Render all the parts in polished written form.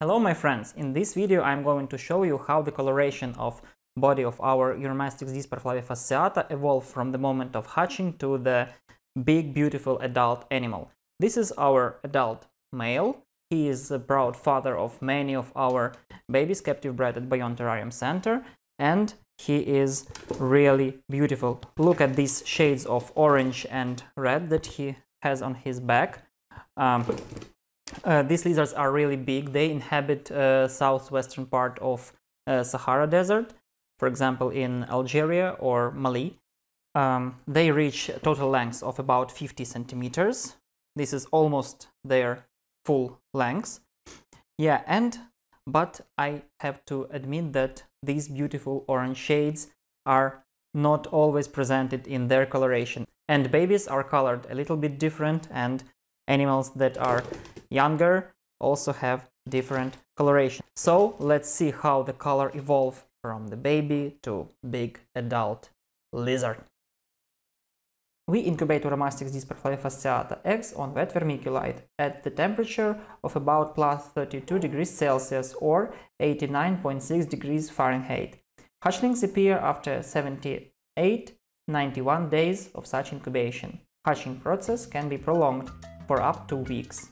Hello my friends, in this video I'm going to show you how the coloration of body of our Uromastyx dispar flavifasciata evolved from the moment of hatching to the big beautiful adult animal. This is our adult male. He is the proud father of many of our babies captive bred at Bion Terrarium Center, and he is really beautiful. Look at these shades of orange and red that he has on his back. These lizards are really big. They inhabit southwestern part of Sahara Desert, for example in Algeria or Mali. They reach a total length of about 50 centimeters. This is almost their full length. Yeah, but I have to admit that these beautiful orange shades are not always presented in their coloration. And babies are colored a little bit different, and animals that are younger also have different coloration. So let's see how the color evolves from the baby to big adult lizard. We incubate Uromastyx dispar flavifasciata eggs on wet vermiculite at the temperature of about +32°C or 89.6 degrees Fahrenheit. Hatchlings appear after 78-91 days of such incubation. Hatching process can be prolonged for up to 2 weeks.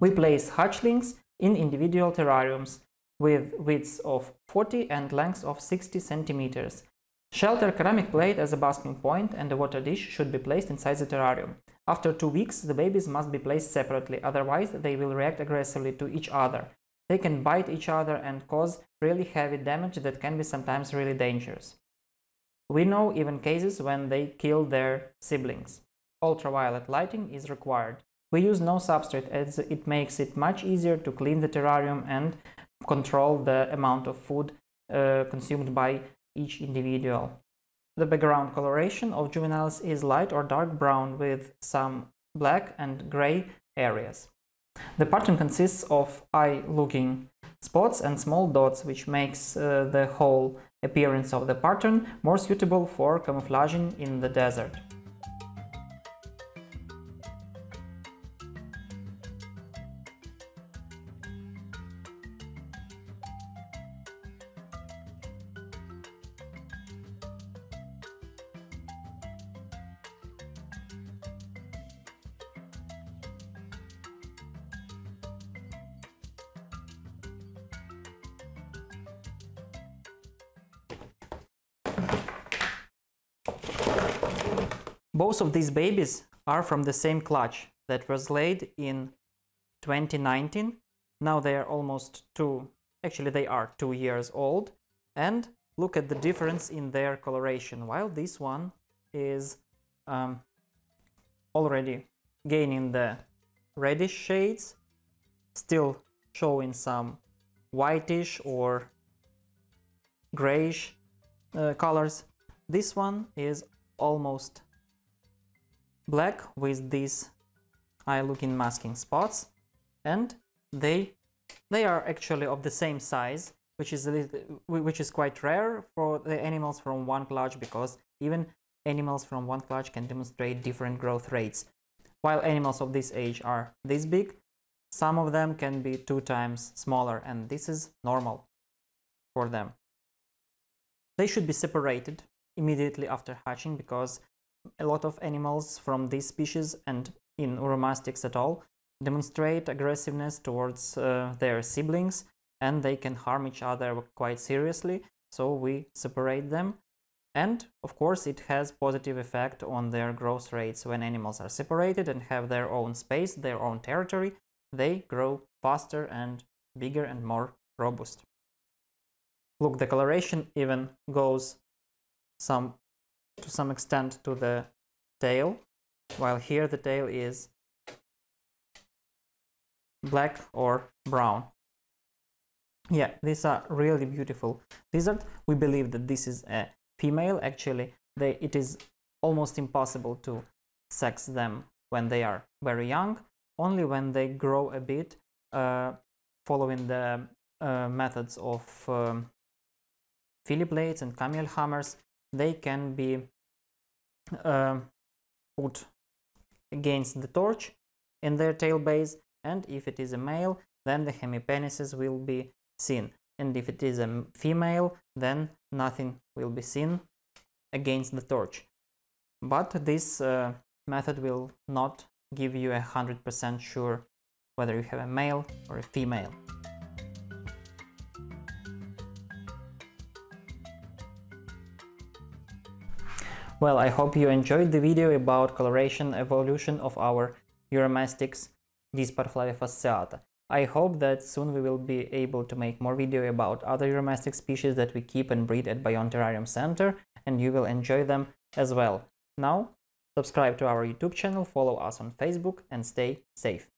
We place hatchlings in individual terrariums with widths of 40 and lengths of 60 centimeters. Shelter ceramic plate as a basking point and a water dish should be placed inside the terrarium. After 2 weeks, the babies must be placed separately, otherwise they will react aggressively to each other. They can bite each other and cause really heavy damage that can be sometimes really dangerous. We know even cases when they kill their siblings. Ultraviolet lighting is required. We use no substrate as it makes it much easier to clean the terrarium and control the amount of food consumed by each individual. The background coloration of juveniles is light or dark brown with some black and gray areas. The pattern consists of eye-looking spots and small dots, which makes the whole appearance of the pattern more suitable for camouflaging in the desert. Both of these babies are from the same clutch that was laid in 2019. Now they are almost two years old. And look at the difference in their coloration. While this one is already gaining the reddish shades, still showing some whitish or grayish colors, this one is almost black with these eye-looking masking spots, and they are actually of the same size, which is quite rare for the animals from one clutch, because even animals from one clutch can demonstrate different growth rates. While animals of this age are this big, some of them can be 2 times smaller, and this is normal for them. They should be separated immediately after hatching, because a lot of animals from this species, and in Uromastyx at all, demonstrate aggressiveness towards their siblings, and they can harm each other quite seriously, so we separate them. And of course it has positive effect on their growth rates. When animals are separated and have their own space, their own territory, they grow faster and bigger and more robust. Look, the coloration even goes to some extent to the tail, while here the tail is black or brown. Yeah, these are really beautiful lizards. We believe that this is a female. Actually, it is almost impossible to sex them when they are very young, only when they grow a bit, following the methods of Philip Blades and Camille Hammers, they can be put against the torch in their tail base, and if it is a male, then the hemipenises will be seen, and if it is a female, then nothing will be seen against the torch. But this method will not give you 100% sure whether you have a male or a female. Well, I hope you enjoyed the video about coloration evolution of our Uromastyx dispar flavifasciata. I hope that soon we will be able to make more video about other Uromastyx species that we keep and breed at Bion Terrarium Center, and you will enjoy them as well. Now, subscribe to our YouTube channel, follow us on Facebook, and stay safe.